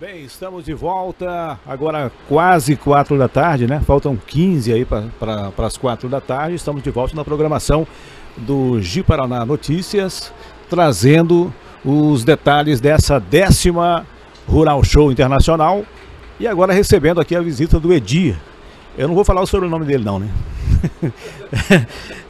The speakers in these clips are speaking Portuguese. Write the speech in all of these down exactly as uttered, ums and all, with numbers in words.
Bem, estamos de volta, agora quase quatro da tarde, né? Faltam quinze aí para as quatro da tarde. Estamos de volta na programação do Ji-Paraná Notícias, trazendo os detalhes dessa décima Rural Show Internacional. E agora recebendo aqui a visita do Edir. Eu não vou falar sobre o nome dele não, né?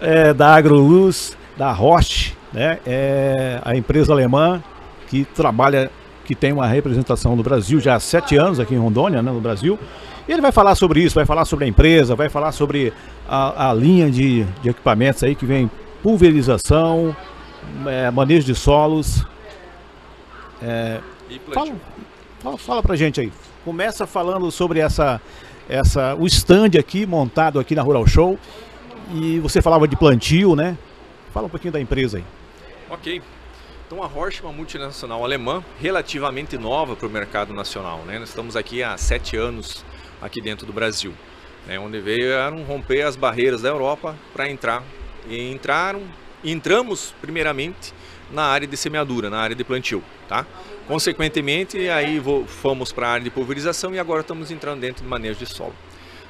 É, da Agroluz, da Roche, né? É a empresa alemã que trabalha... que tem uma representação do Brasil já há sete anos aqui em Rondônia, né, no Brasil. E ele vai falar sobre isso, vai falar sobre a empresa, vai falar sobre a, a linha de, de equipamentos aí que vem pulverização, é, manejo de solos. É, fala, fala, fala pra gente aí. Começa falando sobre essa, essa, o stand aqui, montado aqui na Rural Show. E você falava de plantio, né? Fala um pouquinho da empresa aí. Ok. Então a Horsch é uma multinacional alemã relativamente nova para o mercado nacional, né? Nós estamos aqui há sete anos aqui dentro do Brasil, né? Onde vieram romper as barreiras da Europa para entrar. E entraram, entramos primeiramente na área de semeadura, na área de plantio, tá? Consequentemente, aí fomos para a área de pulverização e agora estamos entrando dentro de manejo de solo.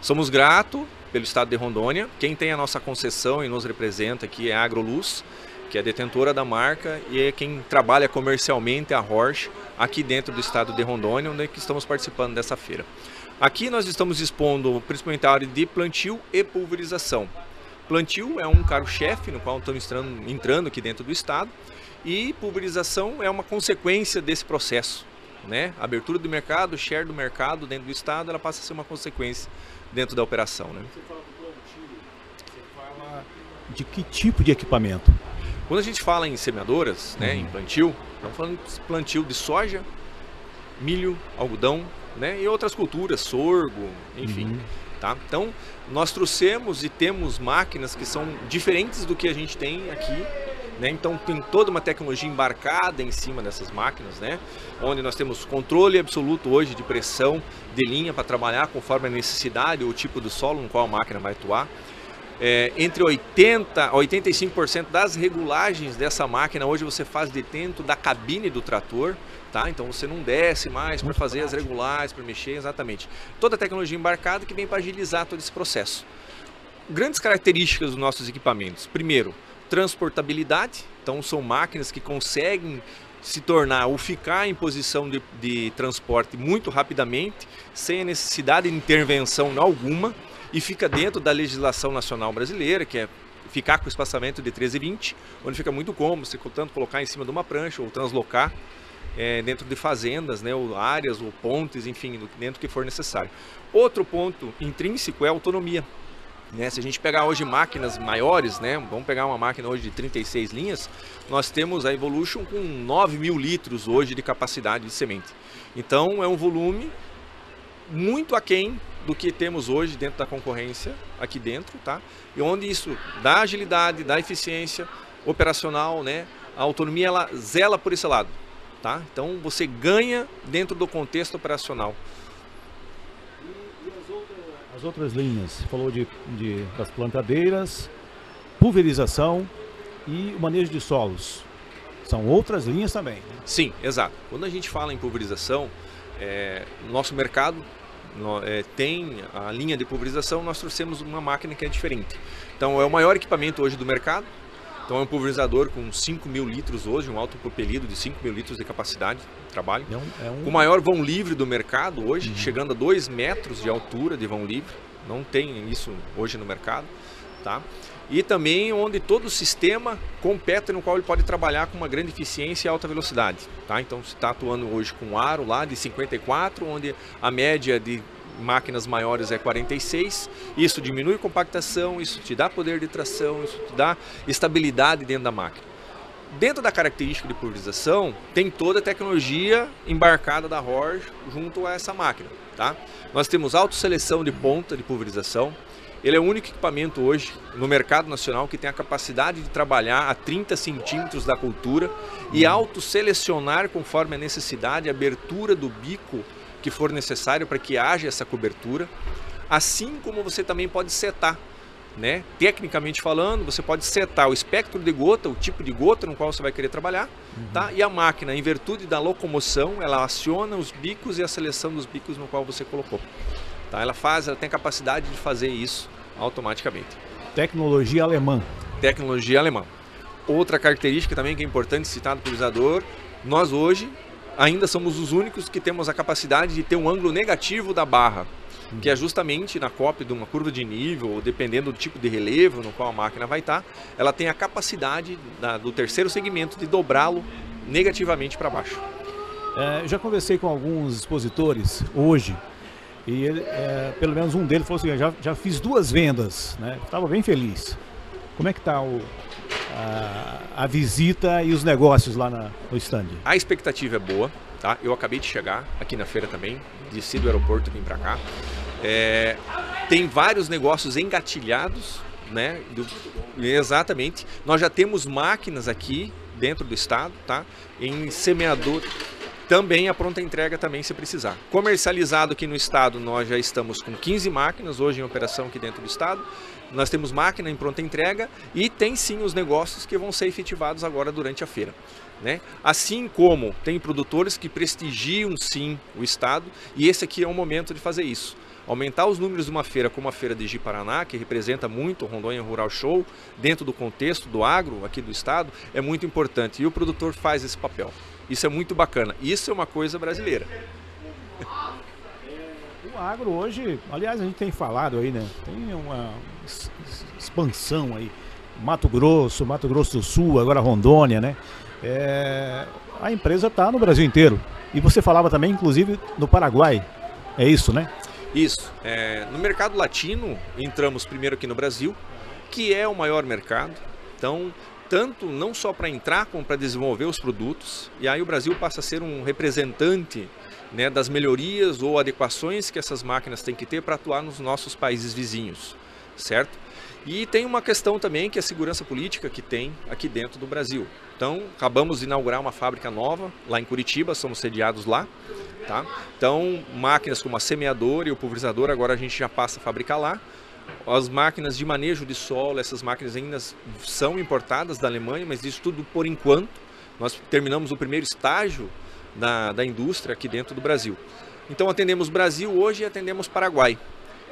Somos gratos pelo estado de Rondônia. Quem tem a nossa concessão e nos representa aqui é a Agroluz, que é detentora da marca e é quem trabalha comercialmente a Horsch aqui dentro do estado de Rondônia, onde é que estamos participando dessa feira. Aqui nós estamos expondo principalmente a área de plantio e pulverização. Plantio é um carro-chefe no qual estamos entrando, entrando aqui dentro do estado, e pulverização é uma consequência desse processo, né? A abertura do mercado, o share do mercado dentro do estado, ela passa a ser uma consequência dentro da operação, né? Você fala do plantio, você fala de que tipo de equipamento? Quando a gente fala em semeadoras, né, em plantio, estamos falando de plantio de soja, milho, algodão, né, e outras culturas, sorgo, enfim. Uhum. Tá? Então, nós trouxemos e temos máquinas que são diferentes do que a gente tem aqui, né? Então, tem toda uma tecnologia embarcada em cima dessas máquinas, né? Onde nós temos controle absoluto hoje de pressão de linha para trabalhar conforme a necessidade ou o tipo do solo no qual a máquina vai atuar. É, entre oitenta a oitenta e cinco por cento das regulagens dessa máquina hoje você faz de dentro da cabine do trator, tá? Então você não desce mais para fazer as regulagens, para mexer, exatamente. Toda a tecnologia embarcada que vem para agilizar todo esse processo. Grandes características dos nossos equipamentos. Primeiro, transportabilidade. Então são máquinas que conseguem se tornar ou ficar em posição de, de transporte muito rapidamente, sem a necessidade de intervenção alguma. E fica dentro da legislação nacional brasileira, que é ficar com o espaçamento de treze e vinte, onde fica muito cômodo, se tanto colocar em cima de uma prancha ou translocar é, dentro de fazendas, né, ou áreas, ou pontes, enfim, dentro que for necessário. Outro ponto intrínseco é a autonomia, né? Se a gente pegar hoje máquinas maiores, né, vamos pegar uma máquina hoje de trinta e seis linhas, nós temos a Evolution com nove mil litros hoje de capacidade de semente. Então é um volume muito aquém do que temos hoje dentro da concorrência aqui dentro, tá? E onde isso dá agilidade, dá eficiência operacional, né? A autonomia ela zela por esse lado, tá? Então você ganha dentro do contexto operacional. E, e as, outras, as outras linhas, você falou de, de das plantadeiras, pulverização e o manejo de solos. São outras linhas também, né? Sim, exato. Quando a gente fala em pulverização, é, nosso mercado no, é, tem a linha de pulverização, nós trouxemos uma máquina que é diferente. Então é o maior equipamento hoje do mercado. Então é um pulverizador com cinco mil litros hoje, um autopropelido de cinco mil litros de capacidade de trabalho. É um, é um... O maior vão livre do mercado hoje, uhum, chegando a dois metros de altura de vão livre. Não tem isso hoje no mercado, tá? E também onde todo o sistema compete, no qual ele pode trabalhar com uma grande eficiência e alta velocidade, tá? Então você está atuando hoje com um aro lá de cinquenta e quatro, onde a média de máquinas maiores é quarenta e seis. Isso diminui compactação, isso te dá poder de tração, isso te dá estabilidade dentro da máquina. Dentro da característica de pulverização, tem toda a tecnologia embarcada da Horsch junto a essa máquina, tá? Nós temos autosseleção de ponta de pulverização. Ele é o único equipamento hoje no mercado nacional que tem a capacidade de trabalhar a trinta centímetros da cultura e autosselecionar conforme a necessidade, a abertura do bico que for necessário para que haja essa cobertura. Assim como você também pode setar né? Tecnicamente falando, você pode setar o espectro de gota, o tipo de gota no qual você vai querer trabalhar, uhum. tá? E a máquina, em virtude da locomoção, ela aciona os bicos e a seleção dos bicos no qual você colocou. Tá? Ela faz, ela tem a capacidade de fazer isso automaticamente. Tecnologia alemã. Tecnologia alemã. Outra característica também que é importante citar do pulverizador, nós hoje ainda somos os únicos que temos a capacidade de ter um ângulo negativo da barra, uhum. que é justamente na cópia de uma curva de nível, ou dependendo do tipo de relevo no qual a máquina vai estar, ela tem a capacidade da, do terceiro segmento de dobrá-lo negativamente para baixo. É, já conversei com alguns expositores hoje, e ele, é, pelo menos um deles falou assim, já, já fiz duas vendas, né? Estava bem feliz. Como é que está o... A, a visita e os negócios lá na, no stand? A expectativa é boa, tá? Eu acabei de chegar aqui na feira também, desci do aeroporto e vim para cá. É, tem vários negócios engatilhados, né? Do, exatamente. Nós já temos máquinas aqui dentro do estado, tá? Em semeador, também a pronta entrega também se precisar. Comercializado aqui no estado, nós já estamos com quinze máquinas hoje em operação aqui dentro do estado. Nós temos máquina em pronta entrega e tem sim os negócios que vão ser efetivados agora durante a feira, né? Assim como tem produtores que prestigiam sim o estado, e esse aqui é o momento de fazer isso. Aumentar os números de uma feira como a feira de Ji-Paraná, que representa muito o Rondônia Rural Show, dentro do contexto do agro aqui do estado, é muito importante. E o produtor faz esse papel. Isso é muito bacana. Isso é uma coisa brasileira. O agro hoje, aliás, a gente tem falado aí, né? Tem uma expansão aí. Mato Grosso, Mato Grosso do Sul, agora Rondônia, né? É... A empresa está no Brasil inteiro. E você falava também, inclusive, no Paraguai. É isso, né? Isso. É... No mercado latino, entramos primeiro aqui no Brasil, que é o maior mercado. Então... tanto não só para entrar como para desenvolver os produtos, e aí o Brasil passa a ser um representante, né, das melhorias ou adequações que essas máquinas têm que ter para atuar nos nossos países vizinhos, certo? E tem uma questão também que é a segurança política que tem aqui dentro do Brasil. Então, acabamos de inaugurar uma fábrica nova lá em Curitiba, somos sediados lá, tá? Então, máquinas como a semeadora e o pulverizador agora a gente já passa a fabricar lá. As máquinas de manejo de solo, essas máquinas ainda são importadas da Alemanha, mas isso tudo por enquanto. Nós terminamos o primeiro estágio da, da indústria aqui dentro do Brasil. Então atendemos Brasil hoje e atendemos Paraguai.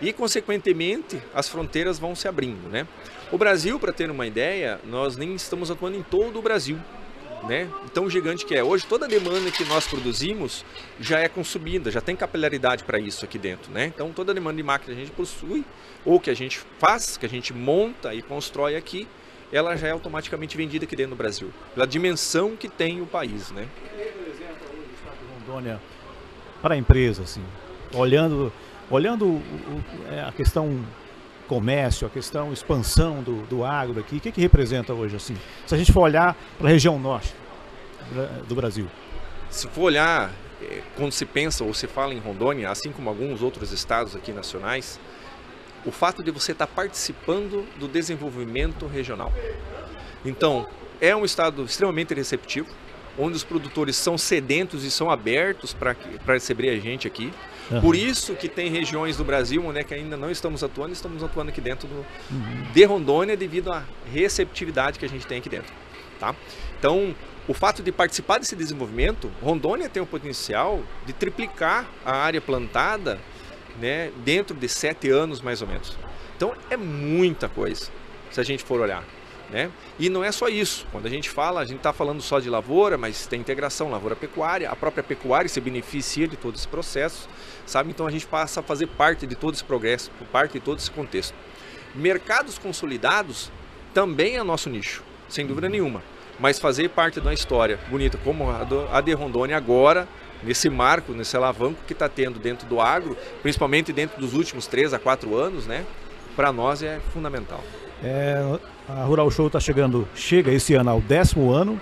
E consequentemente as fronteiras vão se abrindo, né? O Brasil, para ter uma ideia, nós nem estamos atuando em todo o Brasil, né? Então gigante que é. Hoje toda a demanda que nós produzimos já é consumida, já tem capilaridade para isso aqui dentro, né? Então toda a demanda de máquina que a gente possui, ou que a gente faz, que a gente monta e constrói aqui, ela já é automaticamente vendida aqui dentro do Brasil, pela dimensão que tem o país, né? Por exemplo, o estado de Rondônia, para a empresa, assim, olhando, olhando o, o, a questão... comércio, a questão expansão do, do agro aqui, o que, que representa hoje assim? Se a gente for olhar para a região norte do Brasil. Se for olhar, quando se pensa ou se fala em Rondônia, assim como alguns outros estados aqui nacionais, o fato de você estar participando do desenvolvimento regional. Então, é um estado extremamente receptivo, onde os produtores são sedentos e são abertos para receber a gente aqui. Uhum. Por isso que tem regiões do Brasil onde é que ainda não estamos atuando, estamos atuando aqui dentro do, uhum. de Rondônia devido à receptividade que a gente tem aqui dentro. Tá? Então, o fato de participar desse desenvolvimento, Rondônia tem o potencial de triplicar a área plantada, né, dentro de sete anos mais ou menos. Então, é muita coisa, se a gente for olhar. Né? E não é só isso, quando a gente fala, a gente está falando só de lavoura, mas tem integração lavoura-pecuária, a própria pecuária se beneficia de todo esse processo, sabe? Então a gente passa a fazer parte de todo esse progresso, parte de todo esse contexto. Mercados consolidados também é nosso nicho, sem dúvida nenhuma, mas fazer parte de uma história bonita como a de Rondônia agora, nesse marco, nesse alavanco que está tendo dentro do agro, principalmente dentro dos últimos três a quatro anos, né? Para nós é fundamental. É, a Rural Show está chegando, chega esse ano ao décimo ano.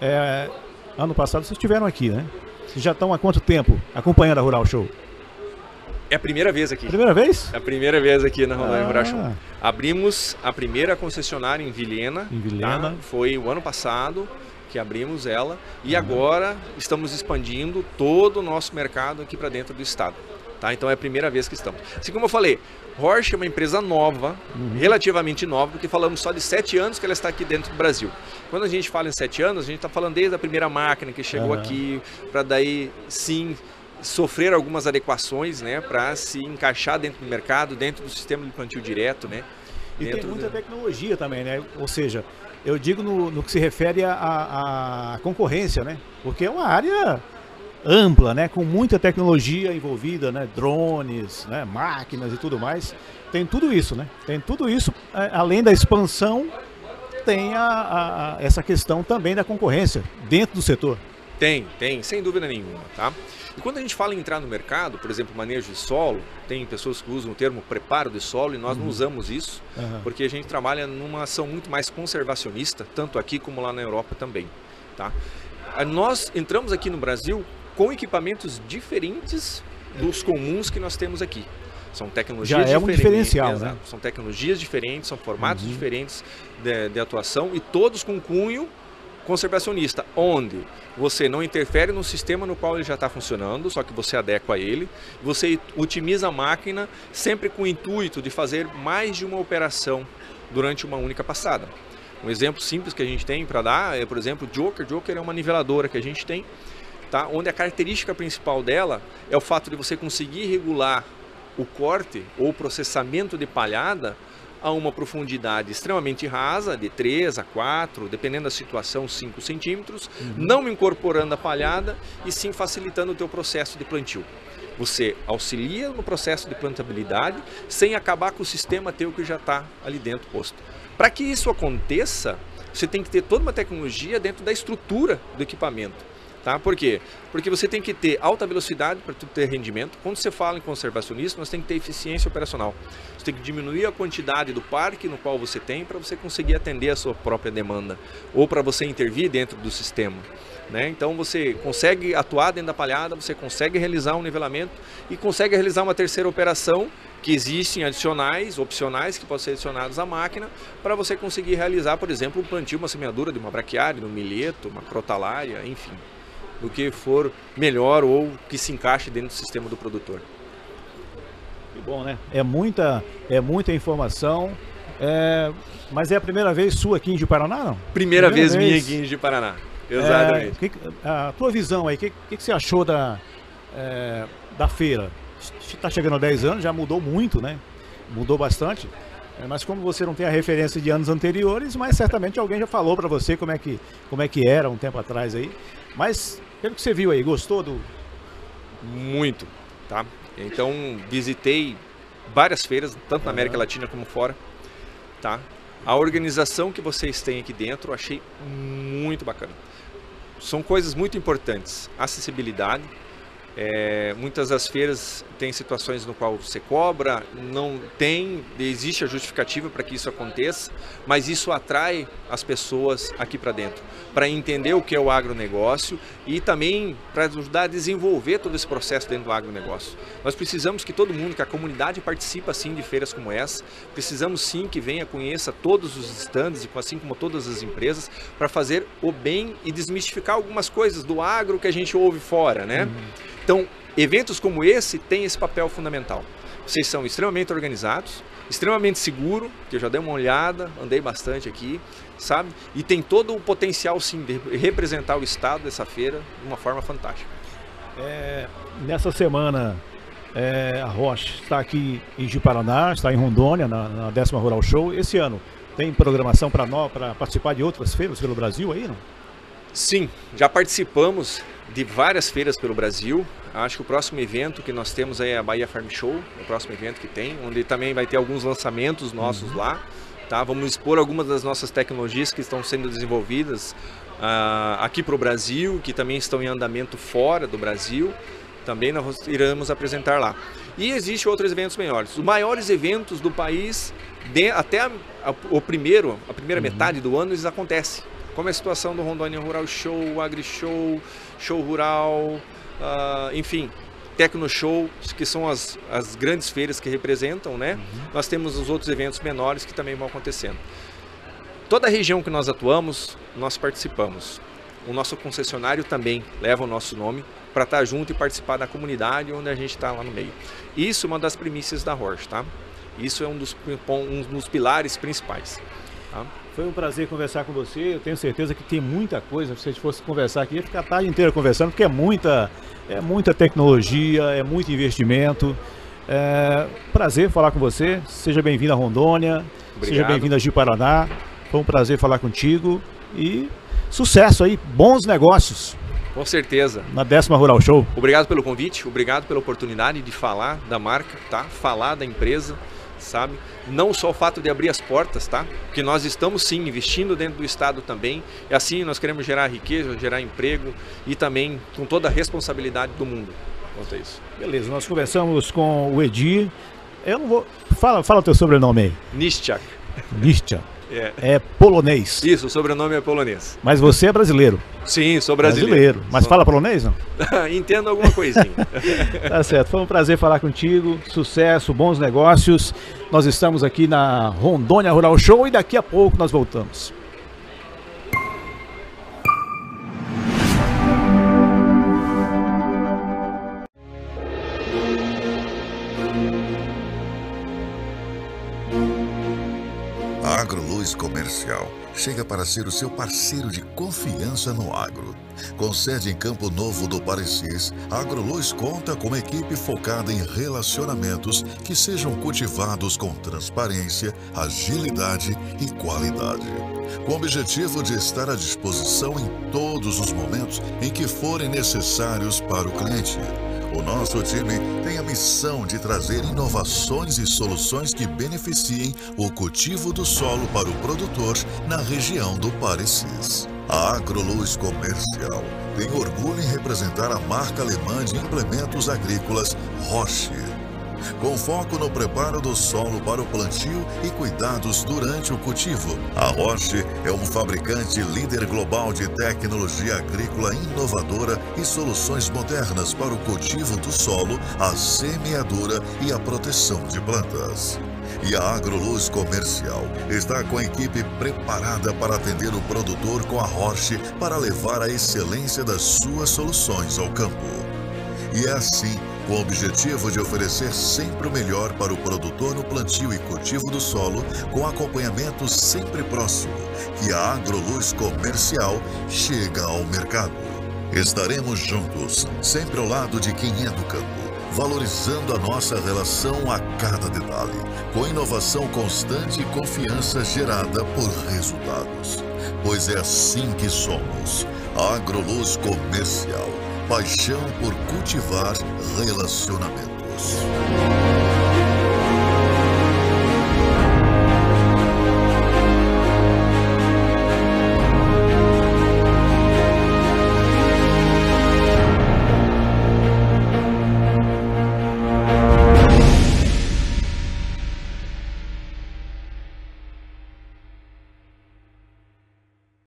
É, ano passado vocês estiveram aqui, né? Vocês já estão há quanto tempo acompanhando a Rural Show? É a primeira vez aqui. Primeira vez? É a primeira vez aqui na Rondônia ah. Rural Show. Abrimos a primeira concessionária em Vilhena. Em Vilhena. Tá? Foi o ano passado que abrimos ela. E ah. agora estamos expandindo todo o nosso mercado aqui para dentro do estado. Tá? Então é a primeira vez que estamos. Assim como eu falei, Horsch é uma empresa nova, uhum. relativamente nova, porque falamos só de sete anos que ela está aqui dentro do Brasil. Quando a gente fala em sete anos, a gente está falando desde a primeira máquina que chegou uhum. aqui, para daí sim sofrer algumas adequações, né, para se encaixar dentro do mercado, dentro do sistema de plantio direto, né? E tem muita do... tecnologia também, né? Ou seja, eu digo no, no que se refere à concorrência, né? Porque é uma área ampla, né? Com muita tecnologia envolvida, né? Drones, né? Máquinas e tudo mais. Tem tudo isso, né? Tem tudo isso, além da expansão, tem a, a, a, essa questão também da concorrência dentro do setor. Tem, tem, sem dúvida nenhuma, tá? E quando a gente fala em entrar no mercado, por exemplo, manejo de solo, tem pessoas que usam o termo preparo de solo e nós uhum. não usamos isso, uhum. porque a gente trabalha numa ação muito mais conservacionista, tanto aqui como lá na Europa também, tá? Nós entramos aqui no Brasil com equipamentos diferentes dos comuns que nós temos aqui. São tecnologias Já é um diferencial, né? São tecnologias diferentes, são formatos uhum. diferentes de, de atuação e todos com cunho conservacionista, onde você não interfere no sistema no qual ele já está funcionando, só que você adequa a ele, você otimiza a máquina sempre com o intuito de fazer mais de uma operação durante uma única passada. Um exemplo simples que a gente tem para dar é, por exemplo, Joker. Joker é uma niveladora que a gente tem, tá? Onde a característica principal dela é o fato de você conseguir regular o corte ou processamento de palhada a uma profundidade extremamente rasa, de três a quatro, dependendo da situação, cinco centímetros, uhum. não incorporando a palhada e sim facilitando o teu processo de plantio. Você auxilia no processo de plantabilidade sem acabar com o sistema teu que já está ali dentro posto. Para que isso aconteça, você tem que ter toda uma tecnologia dentro da estrutura do equipamento. Tá? Por quê? Porque você tem que ter alta velocidade para ter rendimento. Quando você fala em conservacionismo, nós temos que ter eficiência operacional. Você tem que diminuir a quantidade do parque no qual você tem para você conseguir atender a sua própria demanda ou para você intervir dentro do sistema, né? Então você consegue atuar dentro da palhada, você consegue realizar um nivelamento e consegue realizar uma terceira operação que existem adicionais, opcionais, que podem ser adicionados à máquina para você conseguir realizar, por exemplo, um plantio, uma semeadura de uma braquiária, de um milheto, uma crotalária, enfim, do que for melhor ou que se encaixe dentro do sistema do produtor. Que bom, né? É muita, é muita informação, é... mas é a primeira vez sua aqui em Ji-Paraná, não? Primeira, primeira vez, vez minha aqui em Ji-Paraná, exatamente. É, que, a tua visão aí, o que, que, que você achou da, é, da feira? Está chegando a dez anos, já mudou muito, né? Mudou bastante. Mas como você não tem a referência de anos anteriores, mas certamente alguém já falou para você como é, que, como é que era um tempo atrás aí. Mas, pelo que você viu aí, gostou do... Muito, tá? Então, visitei várias feiras, tanto na América Latina como fora, tá? A organização que vocês têm aqui dentro, eu achei muito bacana. São coisas muito importantes. Acessibilidade. É, muitas das feiras tem situações no qual você cobra, não tem, existe a justificativa para que isso aconteça, mas isso atrai as pessoas aqui para dentro, para entender o que é o agronegócio e também para ajudar a desenvolver todo esse processo dentro do agronegócio. Nós precisamos que todo mundo, que a comunidade participe sim de feiras como essa, precisamos sim que venha, conheça todos os stands, assim como todas as empresas, para fazer o bem e desmistificar algumas coisas do agro que a gente ouve fora, né? Uhum. Então, eventos como esse têm esse papel fundamental. Vocês são extremamente organizados, extremamente seguros, que eu já dei uma olhada, andei bastante aqui, sabe? E tem todo o potencial, sim, de representar o estado dessa feira de uma forma fantástica. É, nessa semana, é, a Roche está aqui em Ji-Paraná, está em Rondônia, na, na décima Rural Show. Esse ano, tem programação para nós, para participar de outras feiras pelo Brasil aí, não? Sim, já participamos de várias feiras pelo Brasil. Acho que o próximo evento que nós temos aí é a Bahia Farm Show, o próximo evento que tem, onde também vai ter alguns lançamentos nossos uhum. lá, tá? Vamos expor algumas das nossas tecnologias que estão sendo desenvolvidas uh, aqui para o Brasil, que também estão em andamento fora do Brasil, também nós iremos apresentar lá. E existem outros eventos maiores. Os maiores eventos do país, de, até a, a, o primeiro, a primeira uhum. metade do ano, eles acontecem. Como é a situação do Rondônia Rural Show, Agri Show, Show Rural, uh, enfim, Tecno Show, que são as, as grandes feiras que representam, né? Uhum. Nós temos os outros eventos menores que também vão acontecendo. Toda a região que nós atuamos, nós participamos. O nosso concessionário também leva o nosso nome, para estar junto e participar da comunidade onde a gente está lá no meio. Isso é uma das premissas da Horsch, tá? Isso é um dos, um dos pilares principais. Tá? Foi um prazer conversar com você. Eu tenho certeza que tem muita coisa. Se a gente fosse conversar aqui, ia ficar a tarde inteira conversando, porque é muita, é muita tecnologia, é muito investimento. É, prazer falar com você. Seja bem-vindo a Rondônia. Obrigado. Seja bem-vindo a Ji-Paraná. Foi um prazer falar contigo. E sucesso aí, bons negócios. Com certeza. Na décima Rural Show. Obrigado pelo convite, obrigado pela oportunidade de falar da marca, tá? Falar da empresa, sabe? Não só o fato de abrir as portas, tá? Porque nós estamos sim investindo dentro do estado também. E assim nós queremos gerar riqueza, gerar emprego e também com toda a responsabilidade do mundo. Quanto a isso. Beleza, nós conversamos com o Edir. Eu não vou... Fala, fala o teu sobrenome aí. Nischak. Nischak. É. É polonês. Isso, o sobrenome é polonês. Mas você é brasileiro. Sim, sou brasileiro. brasileiro. Mas sou... fala polonês, não? Entendo alguma coisinha. Tá certo, foi um prazer falar contigo. Sucesso, bons negócios. Nós estamos aqui na Rondônia Rural Show e daqui a pouco nós voltamos. A Agroluz Comercial chega para ser o seu parceiro de confiança no agro. Com sede em Campo Novo do Parecis, a Agroluz conta com uma equipe focada em relacionamentos que sejam cultivados com transparência, agilidade e qualidade. Com o objetivo de estar à disposição em todos os momentos em que forem necessários para o cliente. O nosso time tem a missão de trazer inovações e soluções que beneficiem o cultivo do solo para o produtor na região do Parecis. A Agroluz Comercial tem orgulho em representar a marca alemã de implementos agrícolas Roche, com foco no preparo do solo para o plantio e cuidados durante o cultivo. A Roche é um fabricante líder global de tecnologia agrícola inovadora e soluções modernas para o cultivo do solo, a semeadura e a proteção de plantas. E a Agroluz Comercial está com a equipe preparada para atender o produtor com a Roche para levar a excelência das suas soluções ao campo. E é assim, com o objetivo de oferecer sempre o melhor para o produtor no plantio e cultivo do solo, com acompanhamento sempre próximo, que a Agroluz Comercial chega ao mercado. Estaremos juntos, sempre ao lado de quem é do campo, valorizando a nossa relação a cada detalhe, com inovação constante e confiança gerada por resultados. Pois é assim que somos, a Agroluz Comercial. Paixão por cultivar relacionamentos.